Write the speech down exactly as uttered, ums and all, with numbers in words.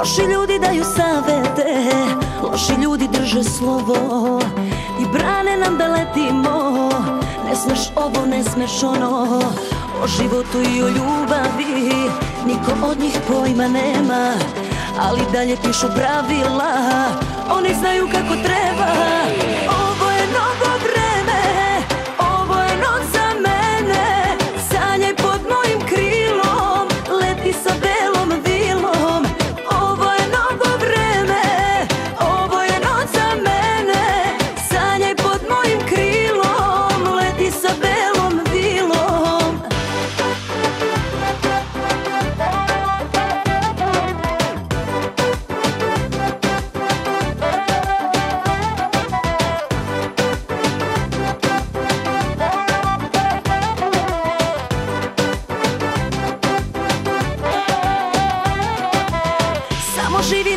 Loši ljudi daju savete, loši ljudi drže slovo i brane nam da letimo. Ne smeš ovo, ne smeš ono, o životu i o ljubavi niko od njih pojma nema, ali dalje pišu pravila, oni znaju kako treba. Ovo je novo vreme, ovo je noć za mene, sanjaj pod mojim krilom, leti sa belom vilom. Ovo je novo vreme, ovo je noć za mene, sanjaj pod mojim krilom, leti sa belom vilom. Samo živi